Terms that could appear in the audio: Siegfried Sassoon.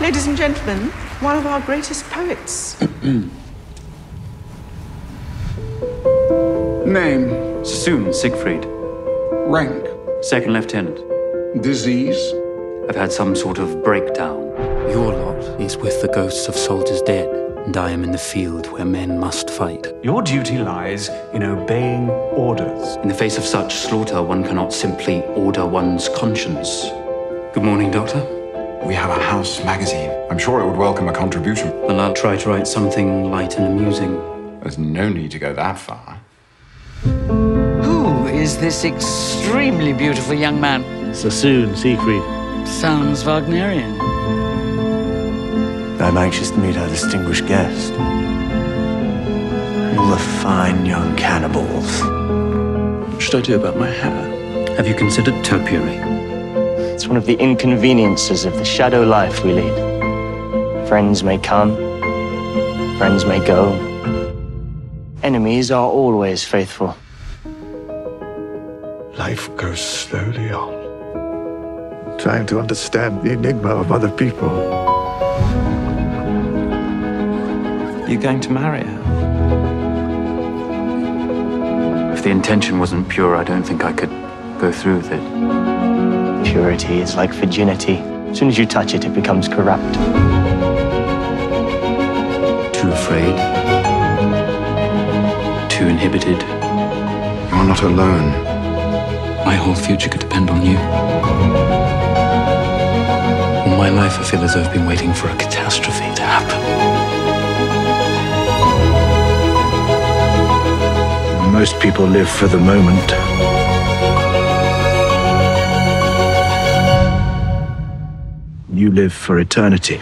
Ladies and gentlemen, one of our greatest poets. Name? Sassoon Siegfried. Rank? Second Lieutenant. Disease? I've had some sort of breakdown. Your lot is with the ghosts of soldiers dead, and I am in the field where men must fight. Your duty lies in obeying orders. In the face of such slaughter, one cannot simply order one's conscience. Good morning, Doctor. We have a house magazine. I'm sure it would welcome a contribution. Then I'll try to write something light and amusing. There's no need to go that far. Who is this extremely beautiful young man? Sassoon Siegfried. Sounds Wagnerian. I'm anxious to meet our distinguished guest. All the fine young cannibals. What should I do about my hair? Have you considered topiary? It's one of the inconveniences of the shadow life we lead. Friends may come, friends may go. Enemies are always faithful. Life goes slowly on, trying to understand the enigma of other people. You're going to marry her? If the intention wasn't pure, I don't think I could go through with it. Purity is like virginity. As soon as you touch it, it becomes corrupt. Too afraid. Too inhibited. You are not alone. My whole future could depend on you. All my life, I feel as though I've been waiting for a catastrophe to happen. Most people live for the moment. You live for eternity.